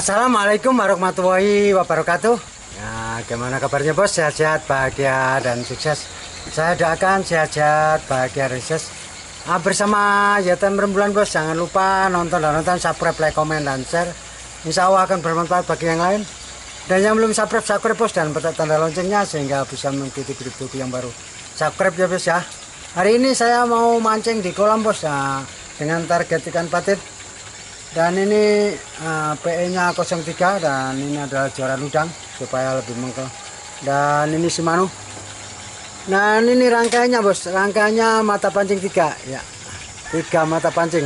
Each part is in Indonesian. Assalamualaikum warahmatullahi wabarakatuh. Nah, gimana kabarnya bos? Sehat-sehat, bahagia, dan sukses. Saya doakan sehat-sehat, bahagia, sukses. Bersama ZM Rembulan bos, jangan lupa nonton dan subscribe, like, komen, dan share. Insya Allah akan bermanfaat bagi yang lain. Dan yang belum subscribe bos, dan pencet tanda loncengnya sehingga bisa mengikuti video-video yang baru. Subscribe ya bos ya. Hari ini saya mau mancing di kolam bos ya, dengan target ikan patin. Dan ini PE nya 03, dan ini adalah juara ludang supaya lebih mengkel. Dan ini Shimano. Nah ini rangkaiannya bos, rangkaiannya mata pancing 3 ya, 3 mata pancing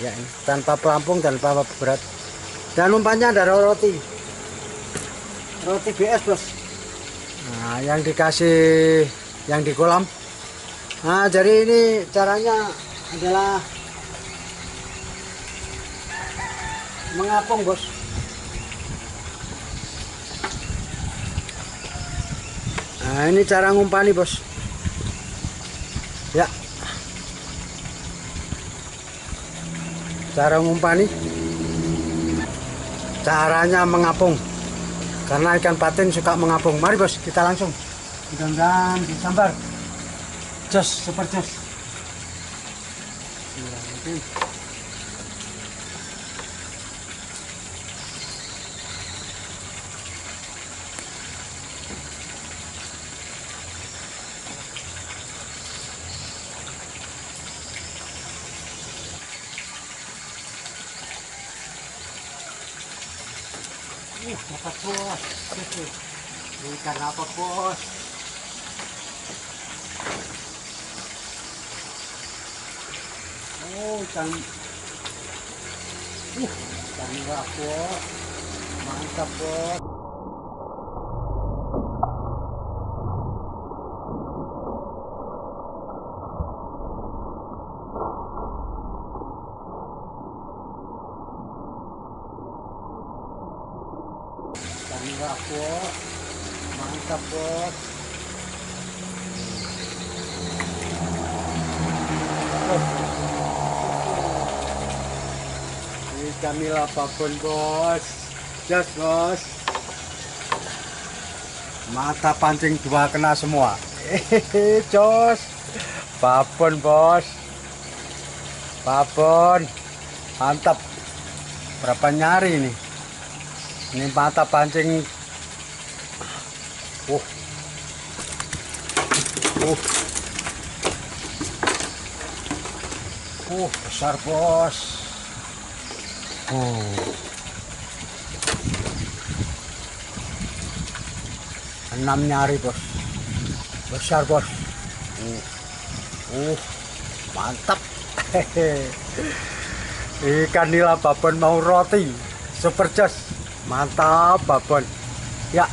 ya, tanpa pelampung dan tanpa berat. Dan umpannya ada roti BS bos. Nah yang dikasih yang di kolam. Nah jadi ini caranya adalah mengapung bos. Nah ini cara ngumpani bos ya, cara ngumpani, caranya mengapung karena ikan patin suka mengapung. Mari bos kita langsung, mudah-mudahan disambar jos, super jos. Dapat bos, ikan apa bos? Oh ikan merah bos, mantap bos. Bos, mantap bos. Ini kami lapakun bos, just bos. Mata pancing 2 kena semua. Hehehe, jos, papun bos, papun, mantap. Berapa nyari ini? Ini mata pancing. Besar bos. Enam nyari bos. Besar bos. Mantap. Ikan nila babon mau roti, super jos. Mantap babon. Ya.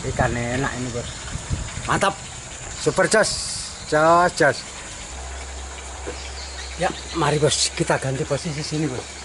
Ikan enak ini bos, mantap, super jos. Ya, mari bos kita ganti posisi sini bos.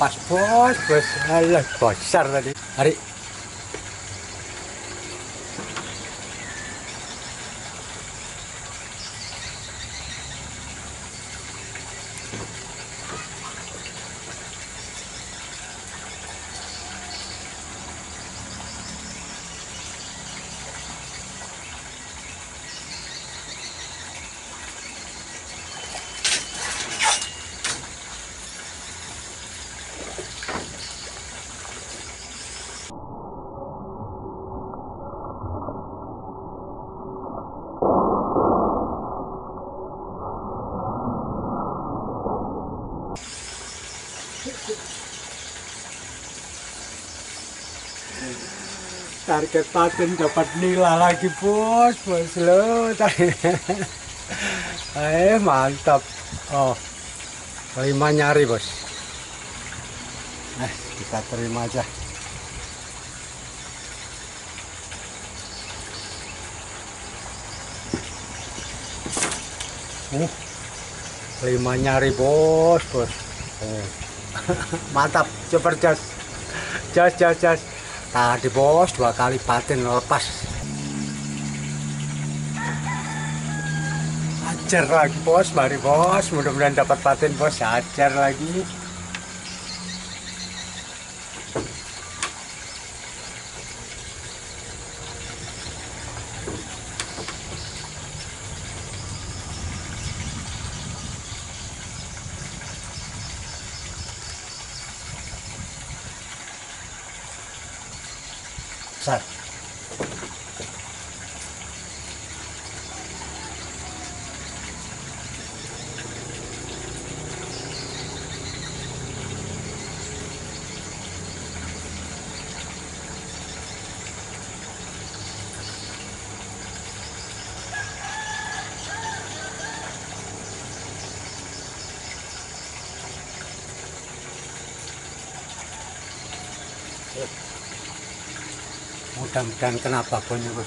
Lepas bos, bos, alah besar tadi. Hari. Target paten dapat nila lagi bos lo. Mantap. Oh, terima nyari bos. Nah, kita terima aja. Lima nyari bos. Mantap, super jas. Tadi bos 2 kali paten lepas. Ajar lagi bos, mari bos. Mudah-mudahan dapat paten bos, ajar lagi. Besar. Mudah-mudahan kena babonnya bos.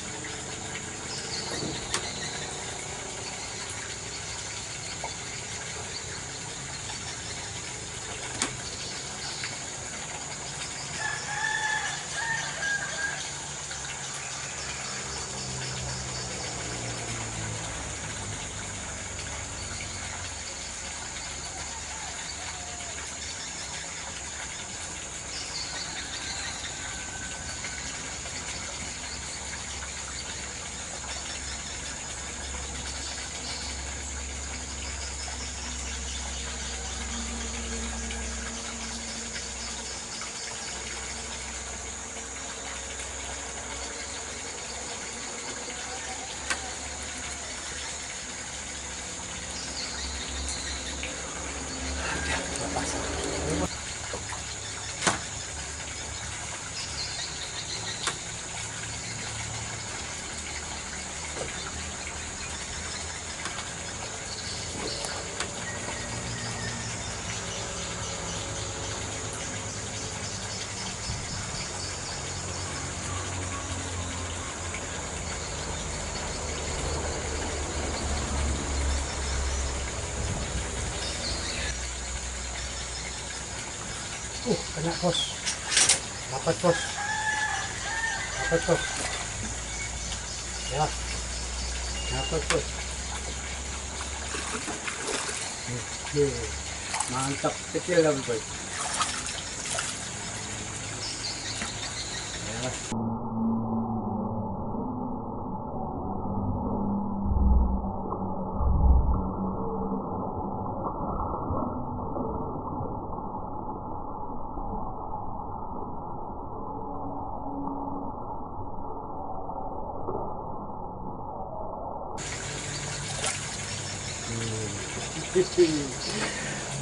Kena bos, dapat bos, ya, dapat bos, oke, mantap kecil lagi bos, ya.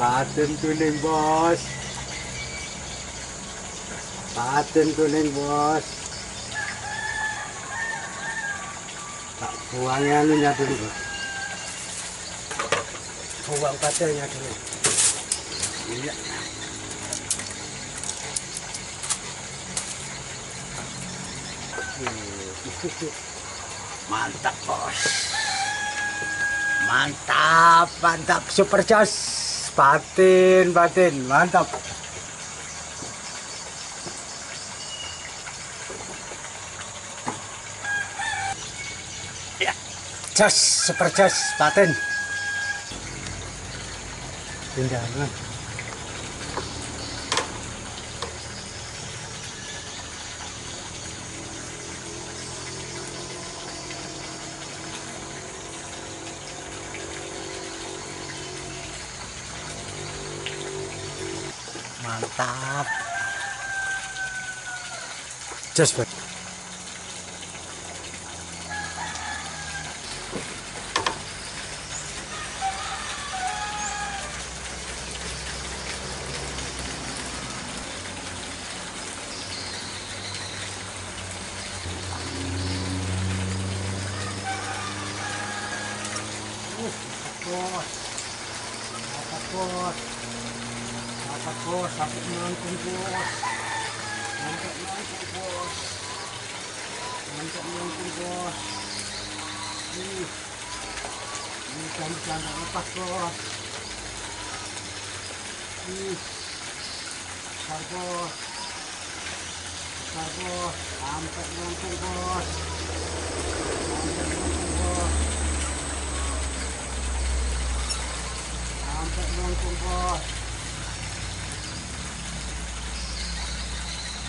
Paten kuning bos, tak buangnya dulu bos, buang patennya dulu, iya. Mantap bos. Mantap, super jos, patin, mantap. Ya, jos, super jos, patin. Pindahan. Mantap. Just wait. bos. Dapat bos, dapat melengkung bos. Melengkung bos. Melengkung bos. Ih. Ini jangan lepas bos. Ih. Besar bos. Besar bos. Sampai melengkung bos. Sampai melengkung bos.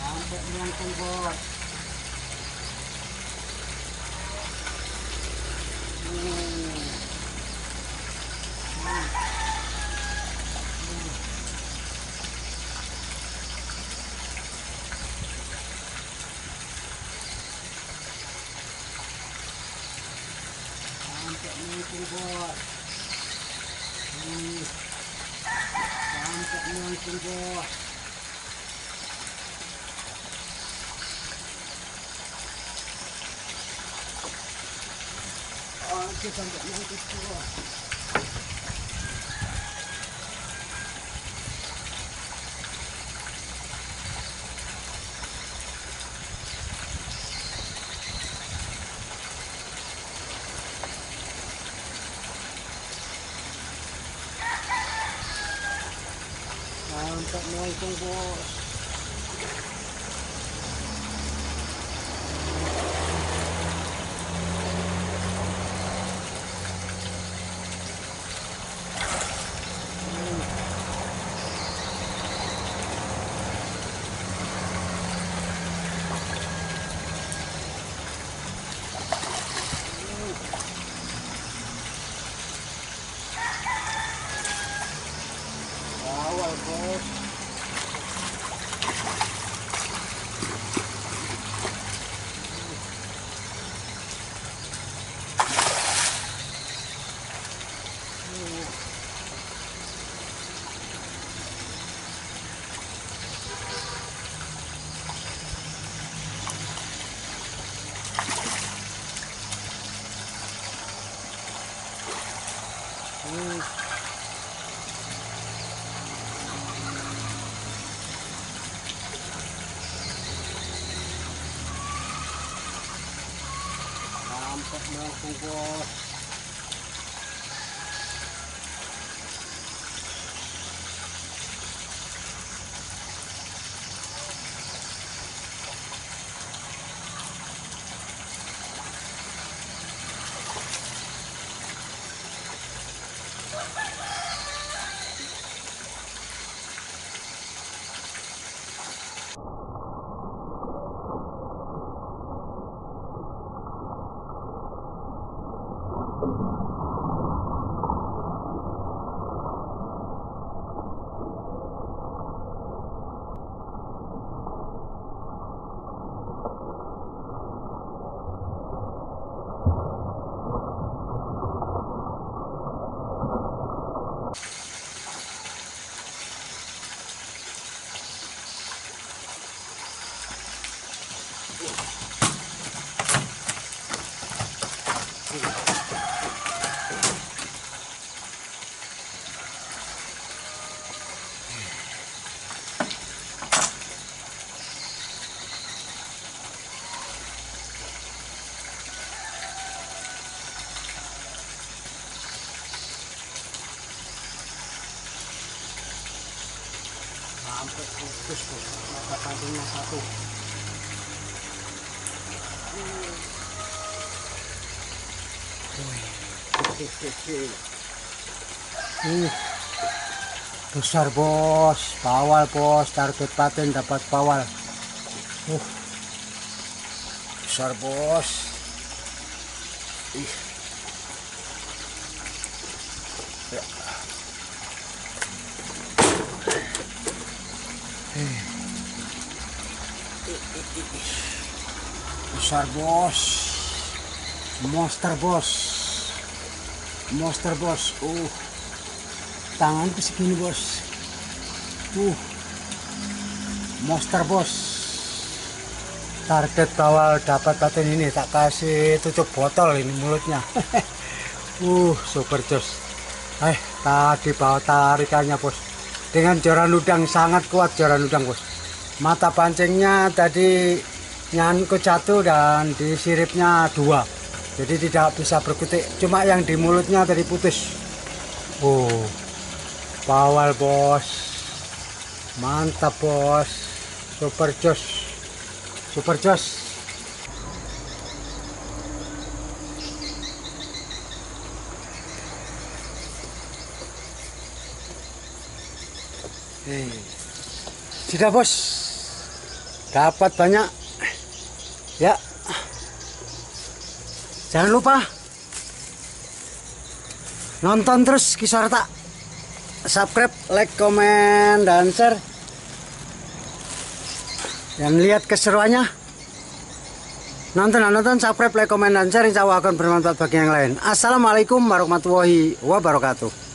Sampai melengkung bos. Sampai melengkung bos. Sampai melengkung bos. Sampai melengkung bos. Oke, sampai melengkung bos. Sampai melengkung bos. Sampai melengkung bos. Sampai fokus bos, mata pantingnya satu. Besar bos, pawal bos, target paten dapat pawal. Besar bos. Ya. Besar bos, monster bos, monster bos. Tanganku segini bos. Monster bos. Target awal dapat paten ini, tak kasih tutup botol ini mulutnya. Super jos. Tadi bawah tarikannya, bos. Dengan joran ludang, sangat kuat joran ludang, bos. Mata pancingnya tadi nyangkut satu dan di siripnya dua. Jadi tidak bisa berkutik. Cuma yang di mulutnya tadi putus. Oh, bawal, bos. Mantap, bos. Super jos. Super jos. Sudah, bos, dapat banyak ya. Jangan lupa nonton terus Kiswarta, subscribe, like, komen, dan share, dan lihat keseruannya. Nonton, subscribe, like, komen, dan share. Insya Allah akan bermanfaat bagi yang lain. Assalamualaikum warahmatullahi wabarakatuh.